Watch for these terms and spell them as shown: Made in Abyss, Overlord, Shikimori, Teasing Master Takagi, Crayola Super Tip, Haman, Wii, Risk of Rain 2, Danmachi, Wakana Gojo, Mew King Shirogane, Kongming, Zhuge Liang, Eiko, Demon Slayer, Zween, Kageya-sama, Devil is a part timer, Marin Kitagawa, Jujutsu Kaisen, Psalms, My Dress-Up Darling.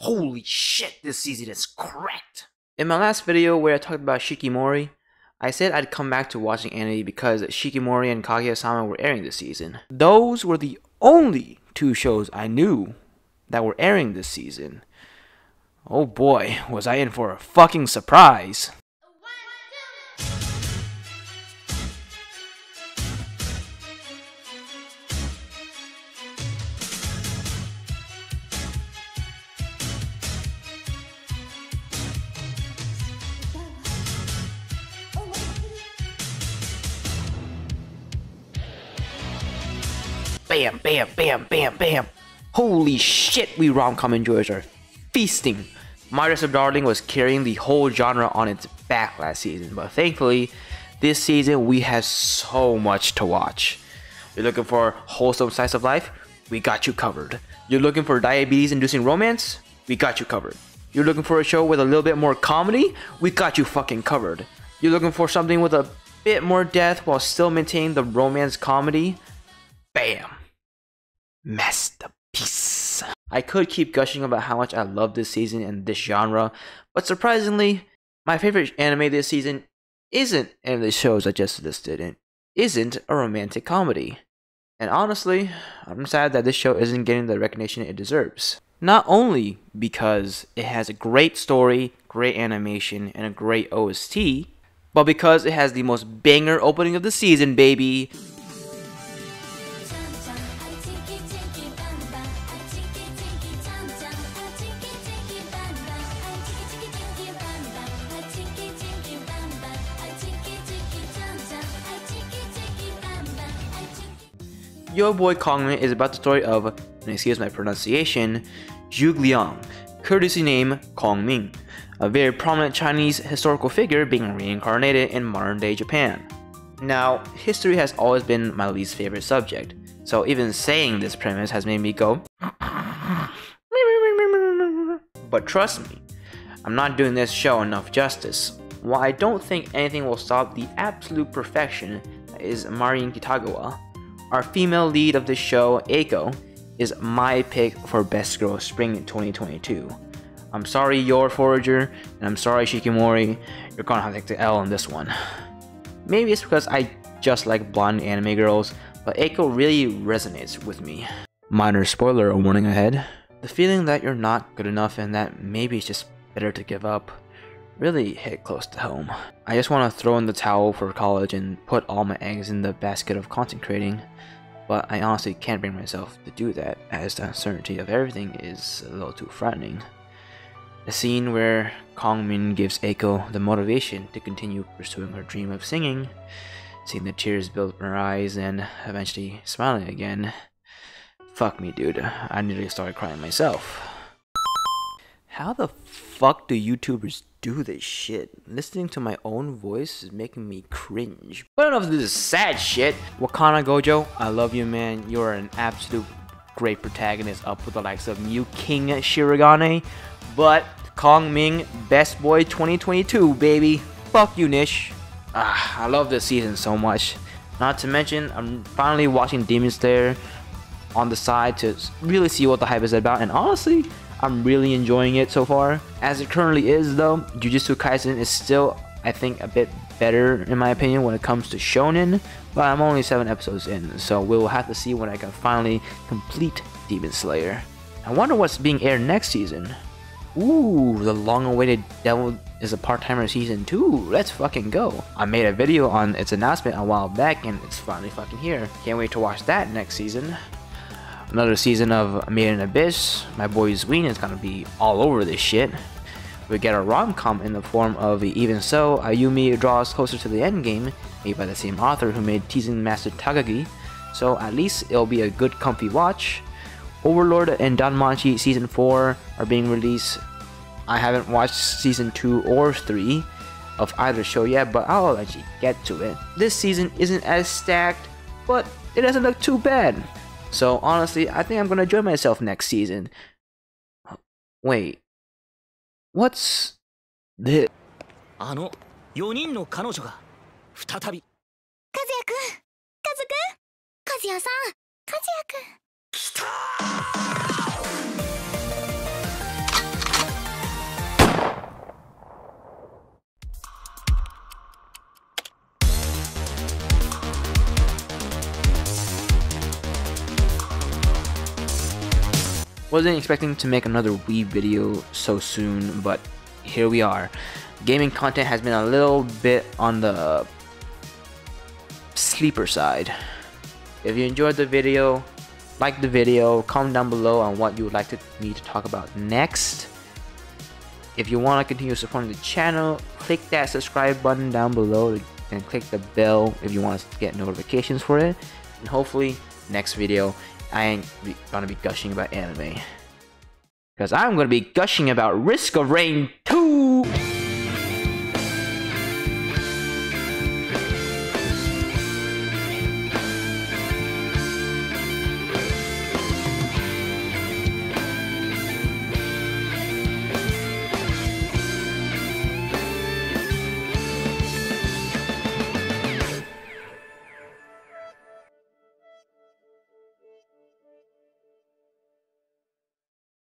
Holy shit, this season is cracked! In my last video where I talked about Shikimori, I said I'd come back to watching anime because Shikimori and Kageya-sama were airing this season. Those were the only two shows I knew that were airing this season. Oh boy, was I in for a fucking surprise! Bam, bam, bam, bam, bam. Holy shit, we rom-com enjoyers are feasting. My Dress-Up Darling was carrying the whole genre on its back last season, but thankfully, this season we have so much to watch. You're looking for wholesome slice of life? We got you covered. You're looking for diabetes-inducing romance? We got you covered. You're looking for a show with a little bit more comedy? We got you fucking covered. You're looking for something with a bit more death while still maintaining the romance comedy? Bam! Masterpiece. I could keep gushing about how much I love this season and this genre, but surprisingly, my favorite anime this season isn't any of the shows I just listed, and isn't a romantic comedy. And honestly, I'm sad that this show isn't getting the recognition it deserves. Not only because it has a great story, great animation, and a great OST, but because it has the most banger opening of the season, baby! Your boy Kongming is about the story of, and excuse my pronunciation, Zhuge Liang, courtesy name Kongming, a very prominent Chinese historical figure being reincarnated in modern-day Japan. Now, history has always been my least favorite subject, so even saying this premise has made me go but trust me, I'm not doing this show enough justice. While I don't think anything will stop the absolute perfection that is Marin Kitagawa, our female lead of this show, Eiko, is my pick for Best Girl Spring 2022. I'm sorry, your Forager, and I'm sorry, Shikimori, you're gonna have to take the L on this one. Maybe it's because I just like blonde anime girls, but Eiko really resonates with me. Minor spoiler warning ahead. The feeling that you're not good enough and that maybe it's just better to give up really hit close to home. I just want to throw in the towel for college and put all my eggs in the basket of content creating, but I honestly can't bring myself to do that as the uncertainty of everything is a little too frightening. The scene where Kongming gives Eiko the motivation to continue pursuing her dream of singing, seeing the tears build in her eyes and eventually smiling again. Fuck me, dude, I nearly started crying myself. How the fuck do YouTubers do this shit? Listening to my own voice is making me cringe. But enough of this sad shit. Wakana Gojo, I love you, man. You're an absolute great protagonist, up with the likes of Mew King Shirogane. But Kongming, Best Boy 2022, baby. Fuck you, Nish. I love this season so much. Not to mention, I'm finally watching Demon Slayer on the side to really see what the hype is about, and honestly, I'm really enjoying it so far. As it currently is though, Jujutsu Kaisen is still, I think, a bit better in my opinion when it comes to shonen, but I'm only 7 episodes in, so we'll have to see when I can finally complete Demon Slayer. I wonder what's being aired next season. Ooh, the long-awaited Devil is a Part Timer Season 2, let's fucking go. I made a video on its announcement a while back and it's finally fucking here. Can't wait to watch that next season. Another season of Made in Abyss, my boy Zween is gonna be all over this shit. We get a rom-com in the form of Even So, Ayumi Draws Closer to the Endgame, made by the same author who made Teasing Master Takagi, so at least it'll be a good comfy watch. Overlord and Danmachi Season 4 are being released. I haven't watched Season 2 or 3 of either show yet, but I'll actually get to it. This season isn't as stacked, but it doesn't look too bad. So honestly, I think I'm gonna enjoy myself next season. Wait, what's this? Wasn't expecting to make another Wii video so soon, but here we are. Gaming content has been a little bit on the sleeper side. If you enjoyed the video, like the video, comment down below on what you would like me to talk about next. If you want to continue supporting the channel, click that subscribe button down below and click the bell if you want to get notifications for it. And hopefully next video I ain't gonna be gushing about anime, because I'm gonna be gushing about Risk of Rain 2.